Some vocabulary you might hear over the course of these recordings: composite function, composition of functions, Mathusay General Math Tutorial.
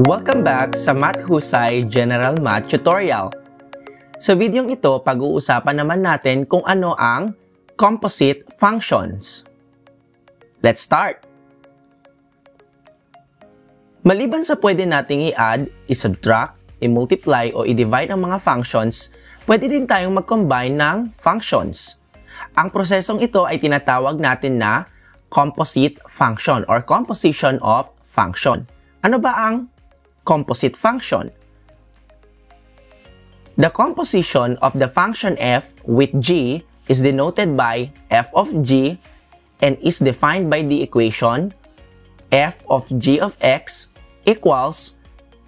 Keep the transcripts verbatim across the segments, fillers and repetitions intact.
Welcome back sa Mathusay General Math Tutorial. Sa videong ito, pag-uusapan naman natin kung ano ang composite functions. Let's start! Maliban sa pwede nating i-add, i-subtract, i-multiply o i-divide ang mga functions, pwede din tayong mag-combine ng functions. Ang prosesong ito ay tinatawag natin na composite function or composition of function. Ano ba ang composite function? The composition of the function f with g is denoted by f of g and is defined by the equation f of g of x equals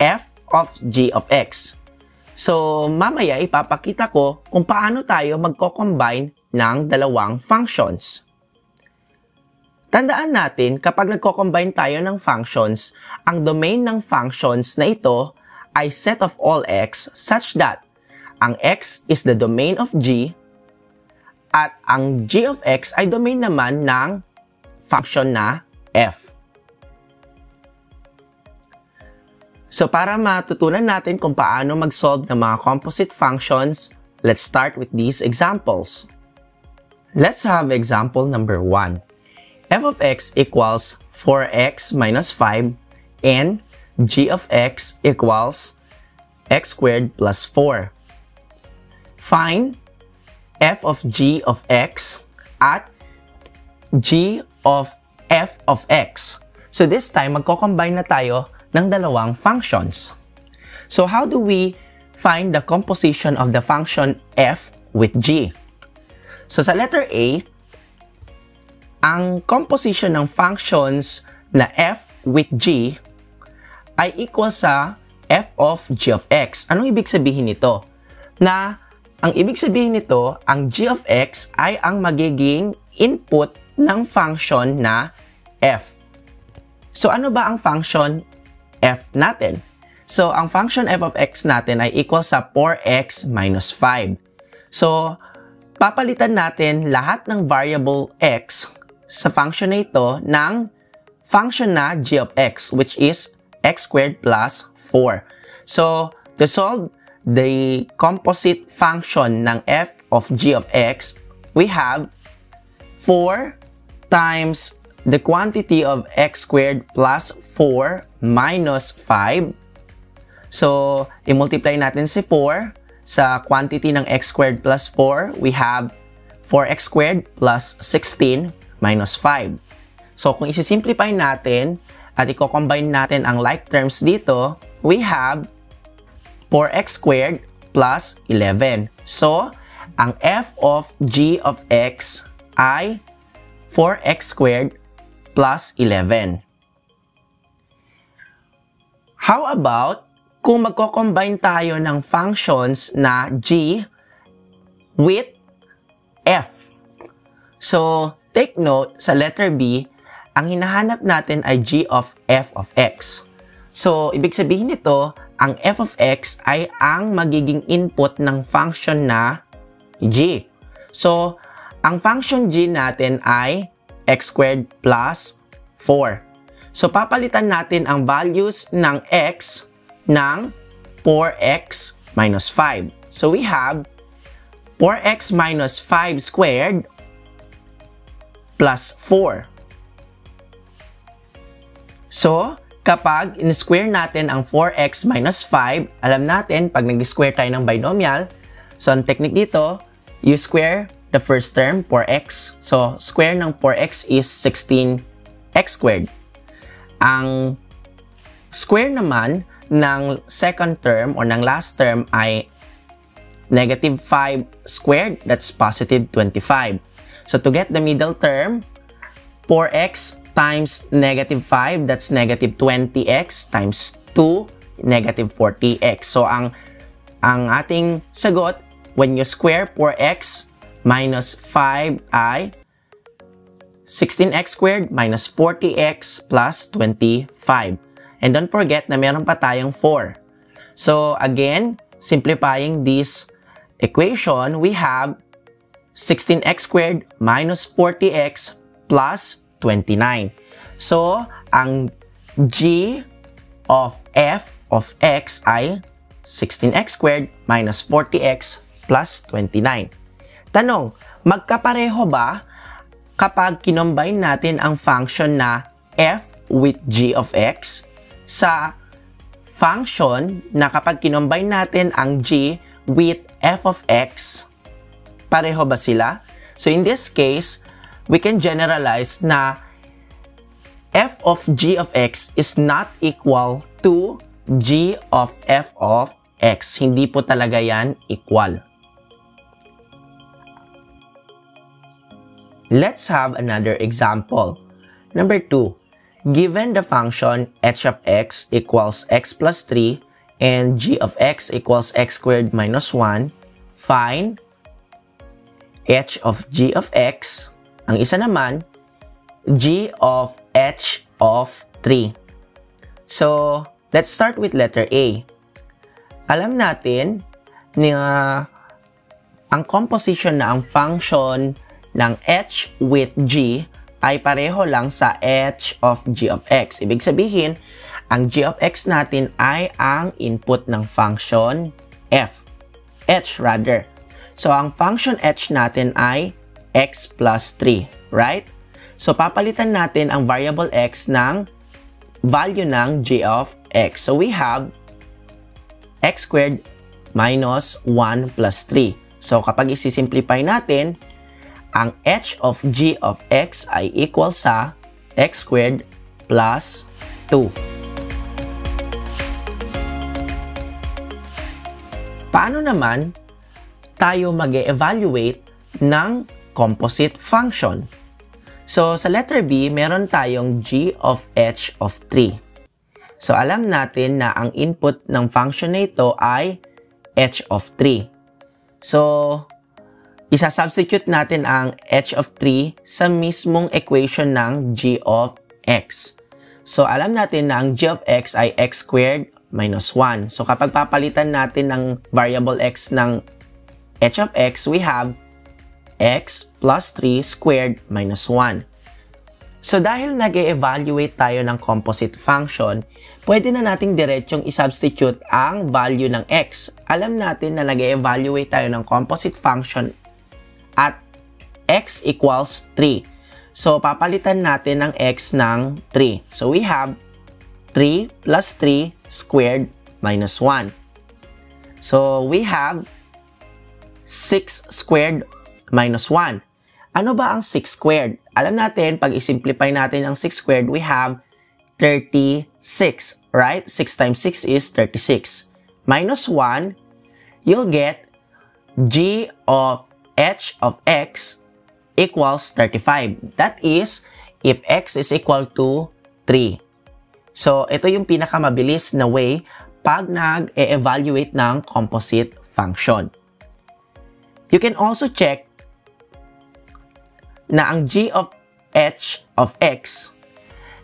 f of g of x. So, mamaya ipapakita ko kung paano tayo magko-combine ng dalawang functions. Tandaan natin, kapag nagko-combine tayo ng functions, ang domain ng functions na ito ay set of all x such that ang x is the domain of g at ang g of x ay domain naman ng function na f. So para matutunan natin kung paano mag-solve ng mga composite functions, let's start with these examples. Let's have example number one. F of x equals four x minus five and g of x equals x squared plus four. Find f of g of x at g of f of x. So this time, magko-combine na tayo ng dalawang functions. So how do we find the composition of the function f with g? So sa letter A, ang composition ng functions na f with g ay equal sa f of g of x. Anong ibig sabihin nito? Na ang ibig sabihin nito, ang g of x ay ang magiging input ng function na f. So ano ba ang function f natin? So ang function f of x natin ay equal sa four x minus five. So papalitan natin lahat ng variable x sa function na ito ng function na g of x, which is x squared plus four. So, to solve the composite function ng f of g of x, we have four times the quantity of x squared plus four minus five. So, i-multiply natin si four sa quantity ng x squared plus four. We have four x squared plus sixteen. Minus five. So, kung isisimplify natin at i-combine natin ang like terms dito, we have four x squared plus eleven. So, ang f of g of x ay four x squared plus eleven. How about kung magko-combine tayo ng functions na g with f? So, take note, sa letter B, ang hinahanap natin ay g of f of x. So, ibig sabihin nito, ang f of x ay ang magiging input ng function na g. So, ang function g natin ay x squared plus four. So, papalitan natin ang values ng x ng four x minus five. So, we have four x minus five squared plus four. So, kapag in-square natin ang four x minus five, alam natin, pag nag-square tayo ng binomial, so ang technique dito, you square the first term, four x. So, square ng four x is sixteen x squared. Ang square naman ng second term or ng last term ay negative five squared, that's positive twenty-five. So, to get the middle term, four x times negative five, that's negative twenty x times two, negative forty x. So, ang, ang ating sagot, when you square four x minus five ay sixteen x squared minus forty x plus twenty-five. And don't forget na meron pa tayong four. So, again, simplifying this equation, we have sixteen x squared minus forty x plus twenty-nine. So, ang g of f of x ay sixteen x squared minus forty x plus twenty-nine. Tanong, magkapareho ba kapag kinombine natin ang function na f with g of x sa function na kapag kinombine natin ang g with f of x? Pareho ba sila? So in this case, we can generalize na f of g of x is not equal to g of f of x. Hindi po talaga yan equal. Let's have another example. Number two. Given the function h of x equals x plus three and g of x equals x squared minus one, find h of g of x. Ang isa naman, g of h of three. So, let's start with letter A. Alam natin na ang composition na ang function ng h with g ay pareho lang sa h of g of x. Ibig sabihin, ang g of x natin ay ang input ng function f. h rather. So, ang function h natin ay x plus three, right? So, papalitan natin ang variable x ng value ng g of x. So, we have x squared minus one plus three. So, kapag isisimplify natin, ang h of g of x ay equal sa x squared plus two. Paano naman tayo mag-evaluate ng composite function? So, sa letter B, meron tayong g of h of three. So, alam natin na ang input ng function na ito ay h of three. So, isa-substitute natin ang h of three sa mismong equation ng g of x. So, alam natin na ang g of x ay x squared minus one. So, kapag papalitan natin ng variable x ng h of x, we have x plus three squared minus one. So, dahil nag-e-evaluate tayo ng composite function, pwede na nating diretsyong isubstitute ang value ng x. Alam natin na nag-e-evaluate tayo ng composite function at x equals three. So, papalitan natin ang x ng three. So, we have three plus three squared minus one. So, we have six squared minus one. Ano ba ang six squared? Alam natin, pag isimplify natin ang six squared, we have thirty-six, right? six times six is thirty-six. Minus one, you'll get g of h of x equals thirty-five. That is, if x is equal to three. So, ito yung pinakamabilis na way pag nag-e-evaluate ng composite function. You can also check na ang g of h of x,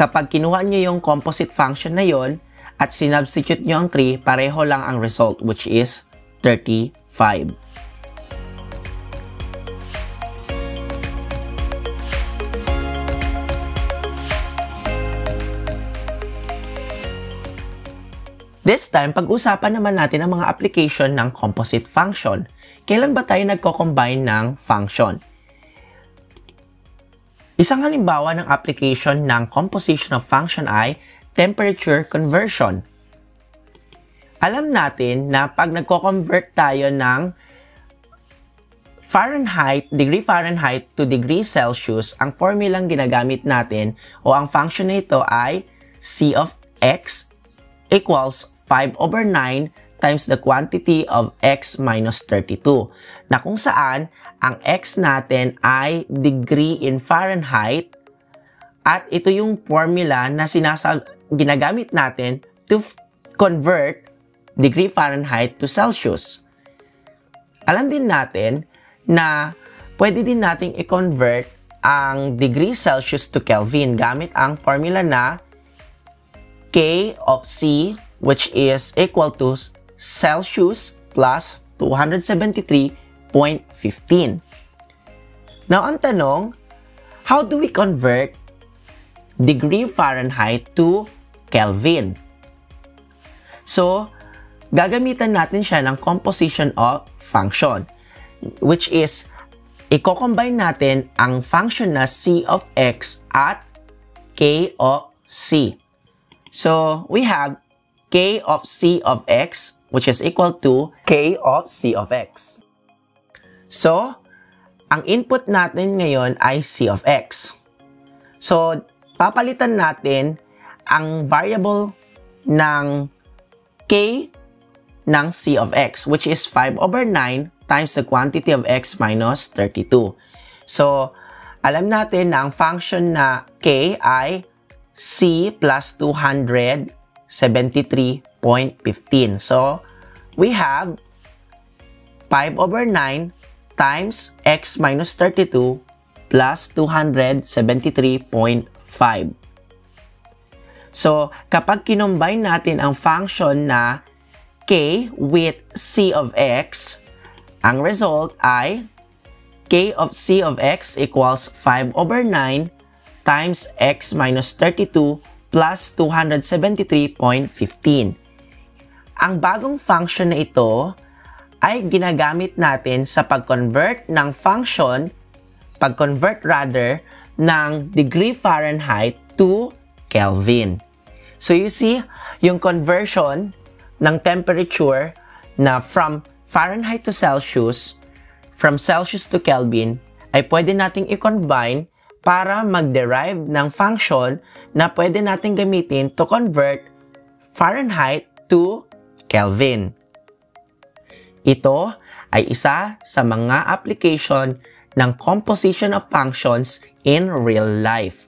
kapag kinuha nyo yung composite function na yon at sinubstitute nyo ang three, pareho lang ang result, which is thirty-five. This time, pag-usapan naman natin ang mga application ng composite function. Kailan ba tayo nagko-combine ng function? Isang halimbawa ng application ng composition of function ay temperature conversion. Alam natin na pag nagko-convert tayo ng Fahrenheit, degree Fahrenheit to degree Celsius, ang formulang ginagamit natin o ang function na ito ay C of x equals five over nine times the quantity of x minus thirty-two, na kung saan ang x natin ay degree in Fahrenheit at ito yung formula na sinasab ginagamit natin to convert degree Fahrenheit to Celsius. Alam din natin na pwede din nating i-convert ang degree Celsius to Kelvin gamit ang formula na K of C, which is equal to Celsius plus two hundred seventy-three point one five. Now, ang tanong, how do we convert degree Fahrenheit to Kelvin? So, gagamitan natin siya ng composition of function, which is, i-combine natin ang function na c of x at k of c. So, we have k of c of x, which is equal to k of c of x. So, ang input natin ngayon ay c of x. So, papalitan natin ang variable ng k ng c of x, which is five over nine times the quantity of x minus thirty-two. So, alam natin na ang function na k ay c plus two hundred seventy-three point one five. So, we have five over nine times x minus thirty-two plus two hundred seventy-three point five. So, kapag kinombine natin ang function na k with c of x, ang result ay k of c of x equals five over nine times x minus thirty-two plus two hundred seventy-three point one five. Ang bagong function na ito ay ginagamit natin sa pag-convert ng function, pag-convert rather, ng degree Fahrenheit to Kelvin. So you see, yung conversion ng temperature na from Fahrenheit to Celsius, from Celsius to Kelvin, ay pwede nating i-combine para mag-derive ng function na pwede nating gamitin to convert Fahrenheit to Kelvin. Ito ay isa sa mga application ng composition of functions in real life.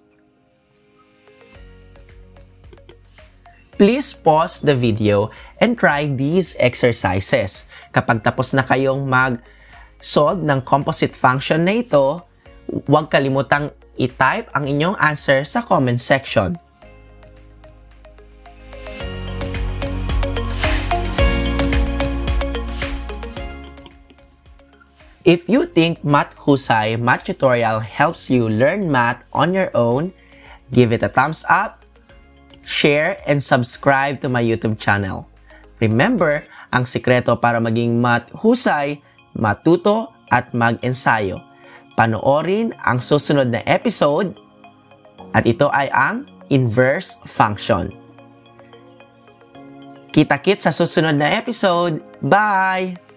Please pause the video and try these exercises. Kapag tapos na kayong mag-solve ng composite function na ito, huwag kalimutang i-type ang inyong answer sa comment section. If you think Mathusay Math Tutorial helps you learn math on your own, give it a thumbs up, share, and subscribe to my YouTube channel. Remember, ang sikreto para maging Mathusay, matuto at mag-ensayo. Panoorin ang susunod na episode at ito ay ang inverse function. Kita-kit sa susunod na episode. Bye!